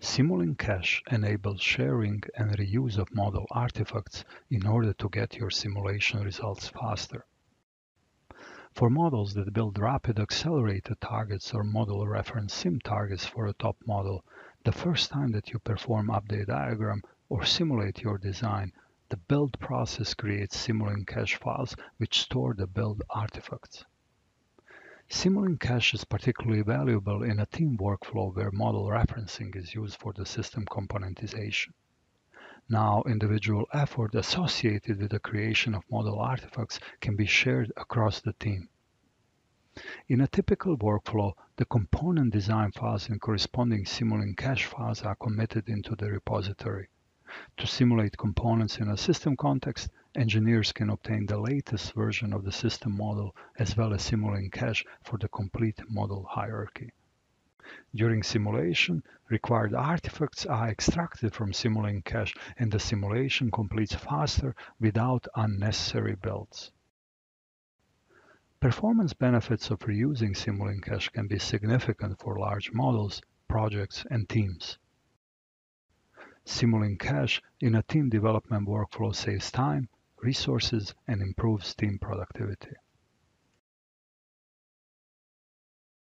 Simulink Cache enables sharing and reuse of model artifacts in order to get your simulation results faster. For models that build rapid accelerator targets or model reference sim targets for a top model, the first time that you perform update diagram or simulate your design, the build process creates Simulink cache files which store the build artifacts. Simulink cache is particularly valuable in a team workflow where model referencing is used for the system componentization. Now, individual effort associated with the creation of model artifacts can be shared across the team. In a typical workflow, the component design files and corresponding Simulink cache files are committed into the repository. To simulate components in a system context, engineers can obtain the latest version of the system model as well as Simulink cache for the complete model hierarchy. During simulation, required artifacts are extracted from Simulink cache and the simulation completes faster without unnecessary builds. Performance benefits of reusing Simulink cache can be significant for large models, projects, and teams. Simulink cache in a team development workflow saves time, resources, and improves team productivity.